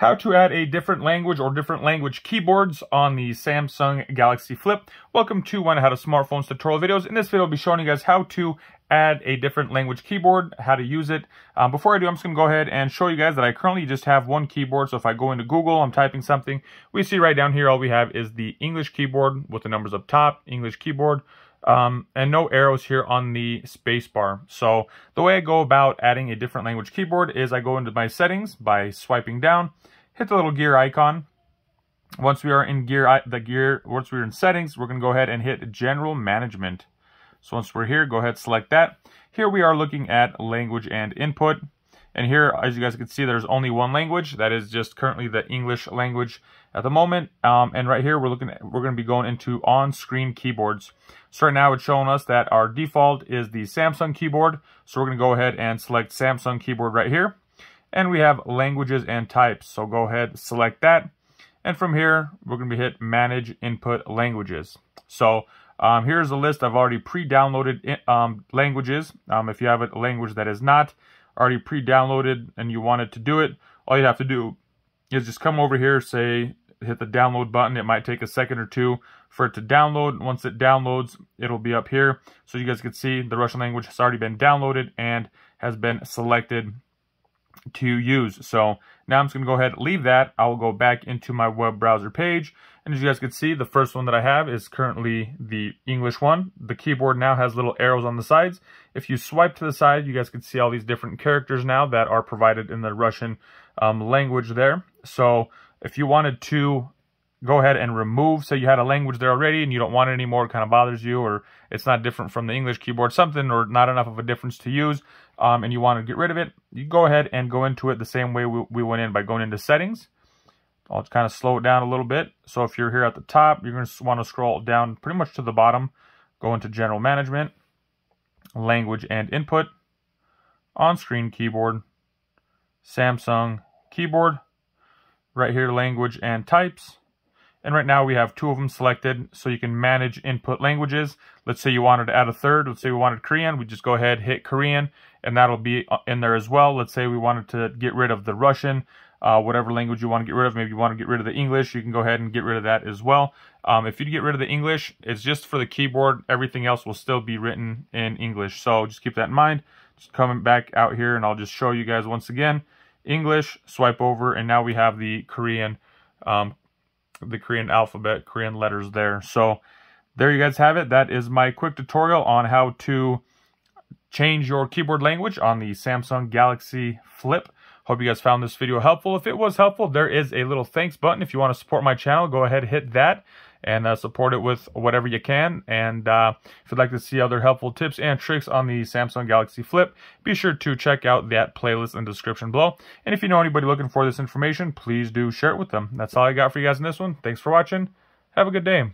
How to add a different language or different language keyboards on the Samsung Galaxy Flip. Welcome to One How to Smartphones tutorial videos. In this video, I'll be showing you guys how to add a different language keyboard, how to use it. Before I do, I'm just going to go ahead and show you guys that I currently just have one keyboard. So if I go into Google, I'm typing something. We see right down here, all we have is the English keyboard with the numbers up top, English keyboard. And no arrows here on the space bar. So the way I go about adding a different language keyboard is I go into my settings by swiping down, hit the little gear icon. Once we are in settings, we're going to go ahead and hit general management. So once we're here, go ahead, select that. Here we are looking at language and input. And here, as you guys can see, there's only one language. That is just currently the English language at the moment. And right here, we're going to be going into on-screen keyboards. So right now, it's showing us that our default is the Samsung keyboard. So we're going to go ahead and select Samsung keyboard right here. And we have languages and types. So go ahead, select that. And from here, we're going to hit Manage Input Languages. So here's a list of already pre-downloaded languages. If you have a language that is not already pre-downloaded and you wanted to do it, all you have to do is just come over here, say, hit the download button. It might take a second or two for it to download. Once it downloads, it'll be up here. So you guys can see the Russian language has already been downloaded and has been selected to use. So now I'm just going to go ahead and leave that. I'll go back into my web browser page. And as you guys can see, the first one that I have is currently the English one. The keyboard now has little arrows on the sides. If you swipe to the side, you guys can see all these different characters now that are provided in the Russian language there. So if you wanted to go ahead and remove, say you had a language there already and you don't want it anymore, it kind of bothers you, or it's not different from the English keyboard, something, or not enough of a difference to use, and you want to get rid of it, you go ahead and go into it the same way we went in, by going into settings. I'll kind of slow it down a little bit. So if you're here at the top, you're going to want to scroll down pretty much to the bottom, go into general management, language and input, on-screen keyboard, Samsung keyboard, right here, language and types. And right now we have two of them selected, so you can manage input languages. Let's say you wanted to add a third. Let's say we wanted Korean. We just go ahead, hit Korean, and that'll be in there as well. Let's say we wanted to get rid of the Russian, whatever language you want to get rid of. Maybe you want to get rid of the English. You can go ahead and get rid of that as well. If you get rid of the English, it's just for the keyboard. Everything else will still be written in English. So just keep that in mind. Just coming back out here, and I'll just show you guys once again. English, swipe over, and now we have the Korean alphabet, Korean letters there. So there you guys have it. That is my quick tutorial on how to change your keyboard language on the Samsung Galaxy Flip. Hope you guys found this video helpful. If it was helpful, there is a little thanks button. If you want to support my channel, go ahead, hit that, and support it with whatever you can. And if you'd like to see other helpful tips and tricks on the Samsung Galaxy Flip, be sure to check out that playlist in the description below. And if you know anybody looking for this information, please do share it with them. That's all I got for you guys in this one. Thanks for watching. Have a good day.